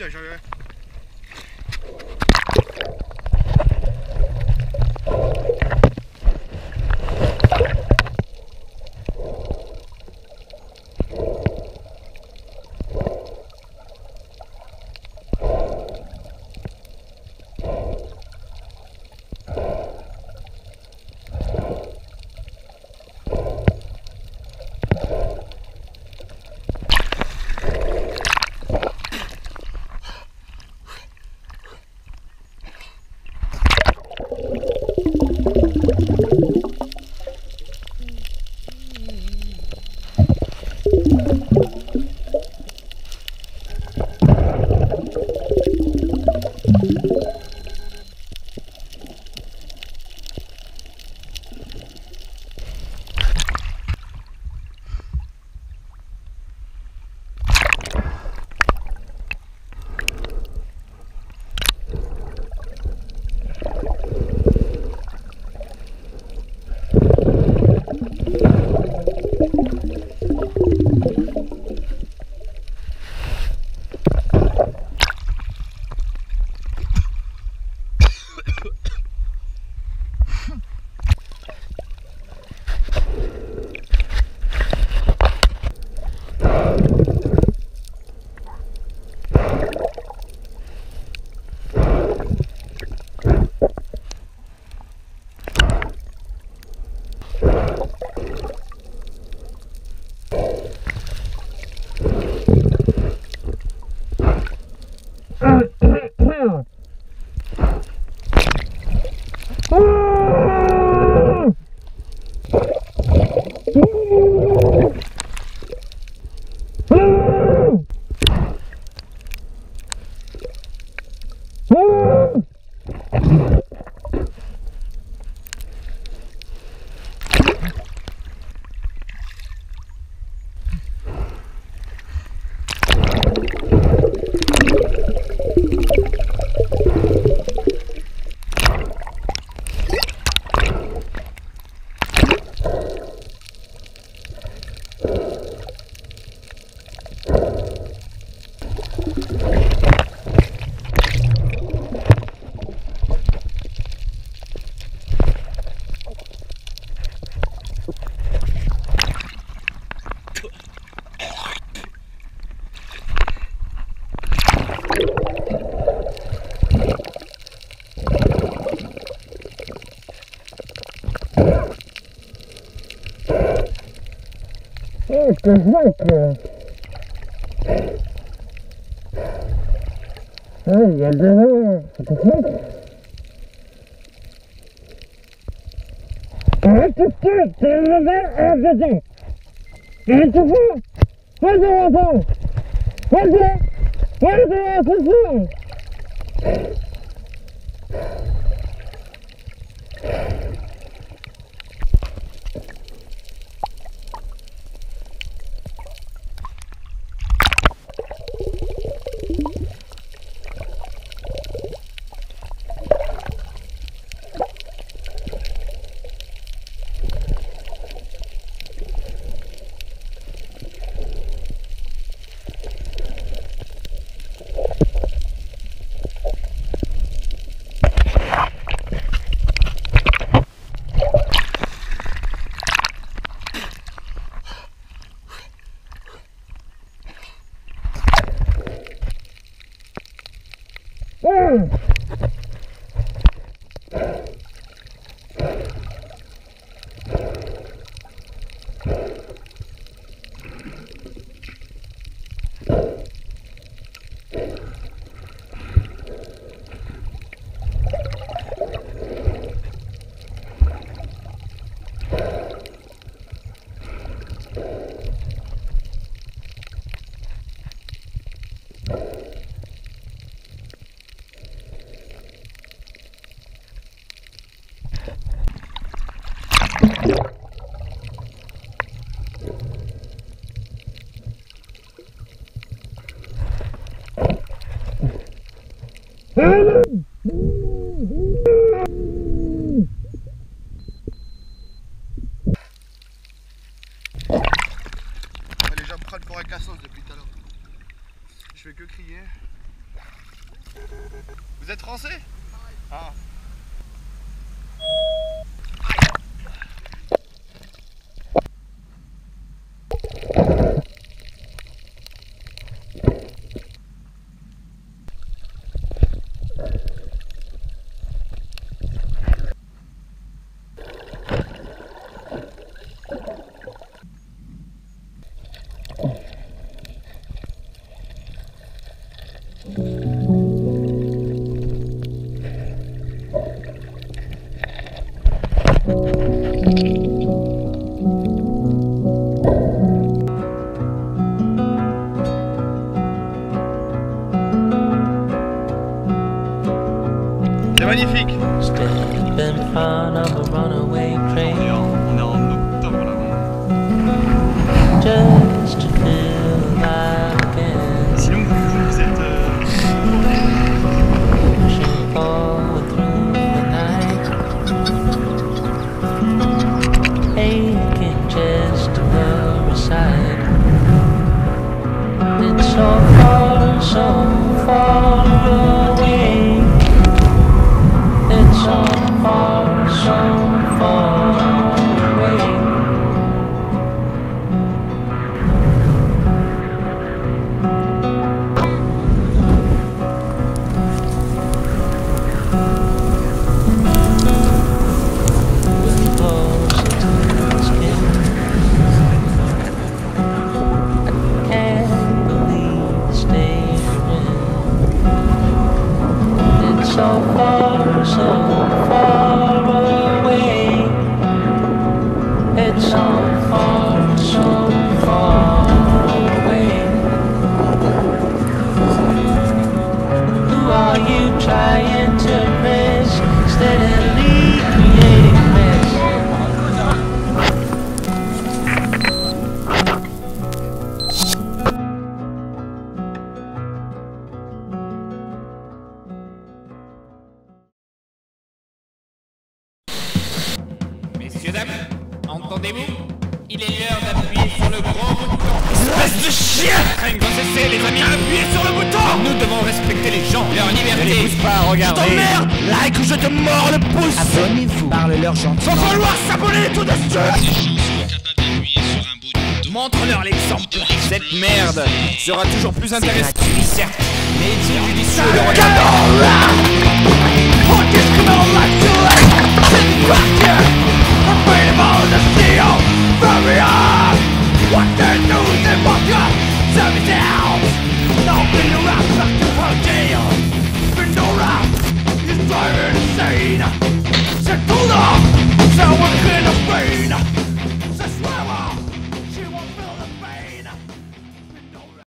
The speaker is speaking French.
Putain, j'en ai un. Je fais que crier. Vous êtes français? Ah. C'est magnifique. On est en octobre là. Sinon vous êtes... Entendez-vous? Il est l'heure d'appuyer sur le gros bouton. Espèce de chien! Craignez de cesser les amis! Appuyez sur le bouton! Nous devons respecter les gens, leur liberté. Ne les pousse pas, regardez. Je t'emmerde! Like ou je te mords le pouce! Abonnez-vous! Parle-leur gentiment. Sans vouloir s'abonner tout de suite! Montre-leur l'exemple. Cette merde sera toujours plus intéressante. Certes, mais est-il judicieux de regarder? Freedom on the steel, very hard. What they do, they fuck up.